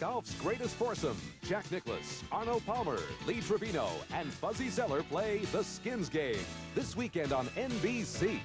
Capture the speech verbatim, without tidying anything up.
golf's greatest foursome. Jack Nicklaus, Arnold Palmer, Lee Trevino, and Fuzzy Zoeller play The Skins Game this weekend on N B C.